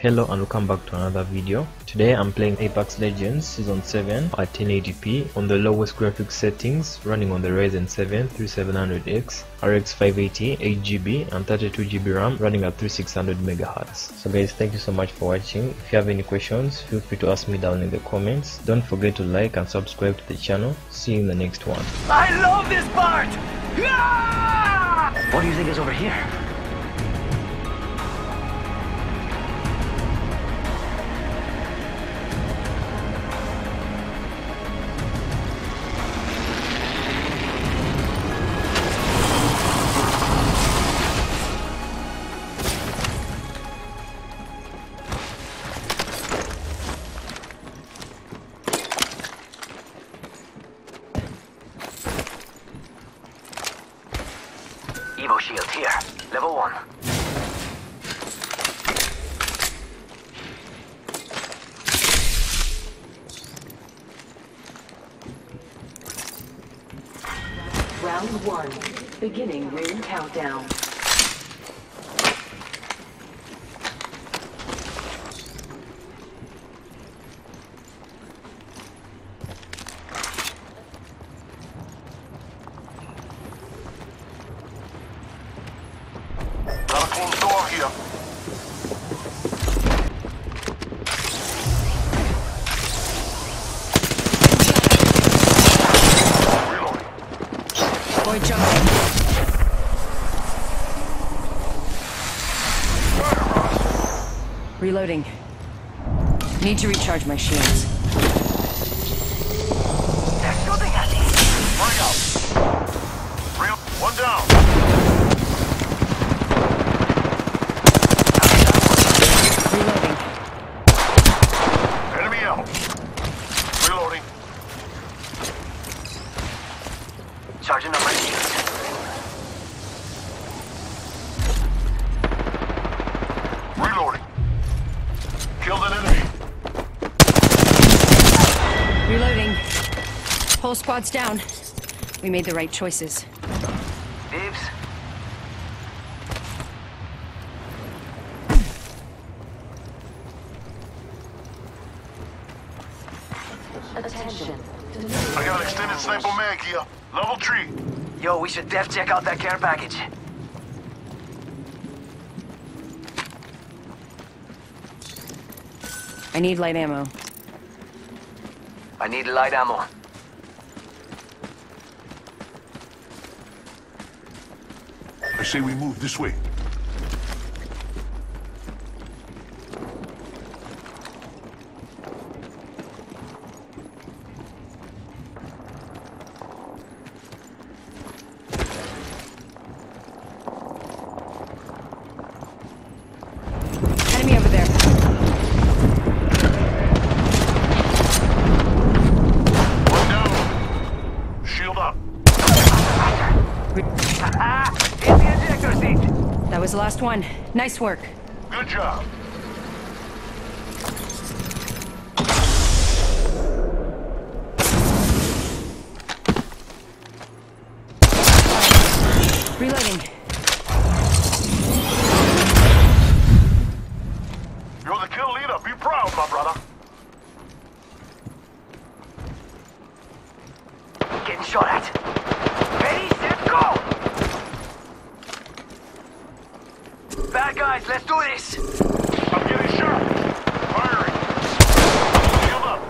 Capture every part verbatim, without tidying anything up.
Hello and welcome back to another video. Today I'm playing Apex Legends Season seven at ten eighty p on the lowest graphics settings, running on the Ryzen seven thirty-seven hundred X, R X five eighty, eight G B and thirty-two G B RAM, running at thirty-six hundred megahertz. So guys, thank you so much for watching. If you have any questions, feel free to ask me down in the comments. Don't forget to like and subscribe to the channel. See you in the next one. I love this part! Ah! What do you think is over here? Evo shield here, level one. Round one, beginning ring countdown. Boy, jump. Reloading. Need to recharge my shields. They're shooting at me. Hurry up. Real one down. Charging up my shields. Reloading. Killed an enemy. Reloading. Whole squad's down. We made the right choices. Beeps. Attention. I got extended sniper mag here. Level three. Yo, we should def check out that care package. I need light ammo. I need light ammo. I say we move this way. That was the last one. Nice work. Good job. Reloading. You're the kill leader. Be proud, my brother. Getting shot at. Bad guys, let's do this! I'm getting shot! Firing! Shield up!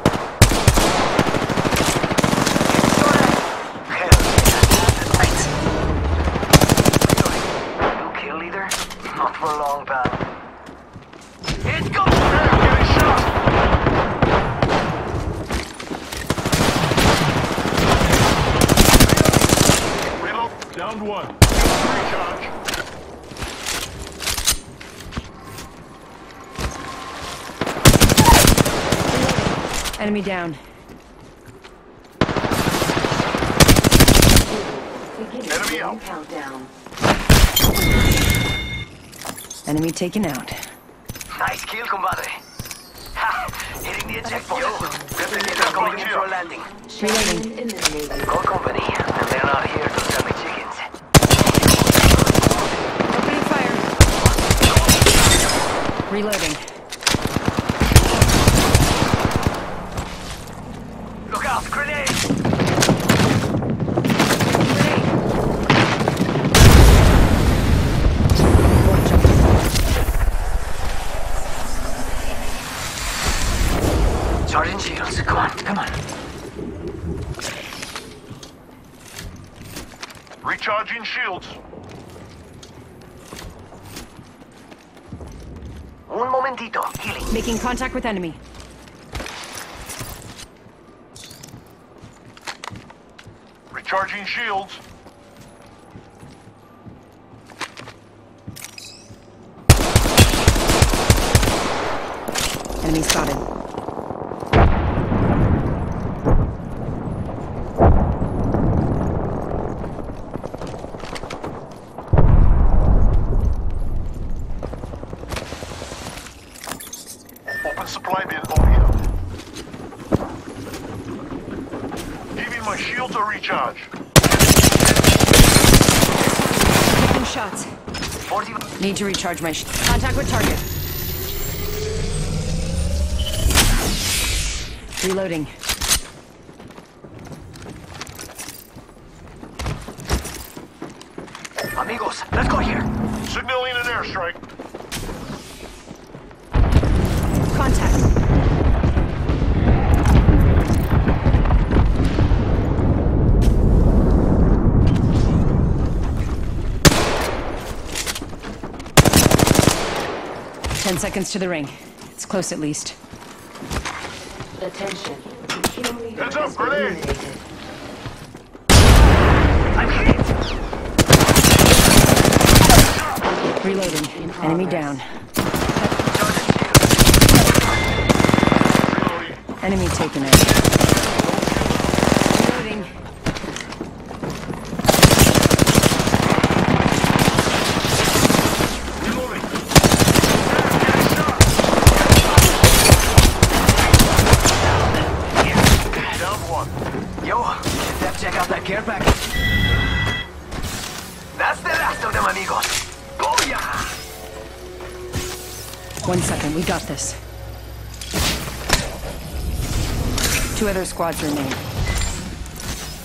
Hell, no kill either? Not for long, pal. It's go! I'm getting shot! Reload! Down one. Recharge. Enemy down. Enemy out. Countdown. Enemy taken out. Nice kill, compadre. Ha! Hitting the eject point. Replicator going in for a landing. Reloading. Call company, and they're not here to sell me chickens. Opening fire. Reloading. Starting shields. Come on, come on. Recharging shields. Un momentito. Healing. Making contact with enemy. Recharging shields. Enemy spotted. Open supply bin over here. Giving my shield a recharge. Taking shots. forty Need to recharge my shield. Contact with target. Reloading. Amigos, let's go here. Signaling an airstrike. Contact. Ten seconds to the ring. It's close at least. Attention. Heads up, grenade! I'm hit! Reloading. Enemy down. Reloading. Enemy taken out. Reloading. Care package. That's the last of them, amigos. Go ya! One second, we got this. Two other squads remain.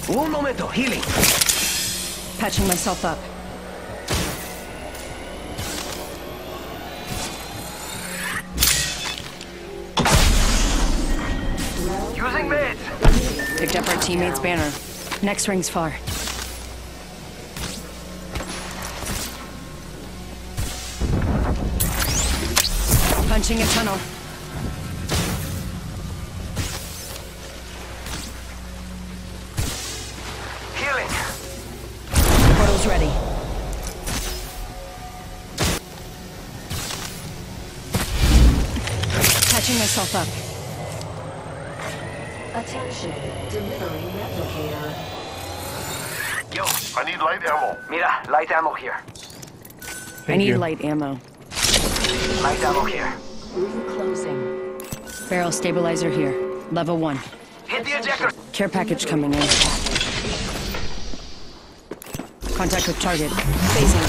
Un momento, healing. Patching myself up. Using meds. Picked up our teammate's banner. Next ring's far. Punching a tunnel. Healing. Portal's ready. Patching myself up. Attention, delivering replicator. Yo, I need light ammo. Mira, light ammo here. Thank I need you. light ammo. Light ammo here. Room closing. Barrel stabilizer here. Level one. Hit the ejector. Care package coming in. Contact with target. Phasing.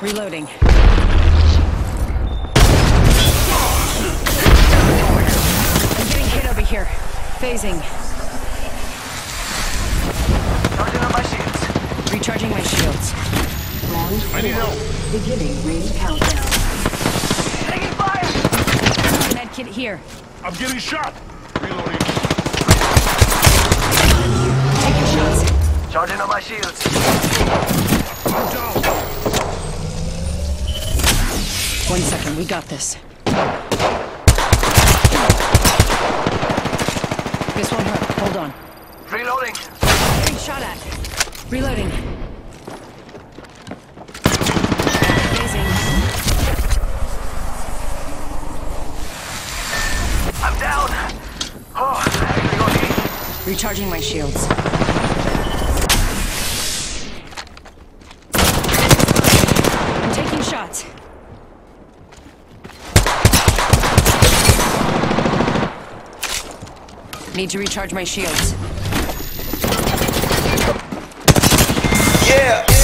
Reloading. I'm getting hit over here. Phasing. Charging up my shields. Recharging my shields. Round I need help. Beginning range countdown. Taking fire! Medkit here. I'm getting shot. Reloading. Taking shots. Charging up my shields. I'm down. One second, we got this. This won't hurt. Hold on. Reloading. Getting shot at. Reloading. Amazing. I'm down. Oh, reloading. Recharging my shields. I'm taking shots. Need to recharge my shields. Yeah!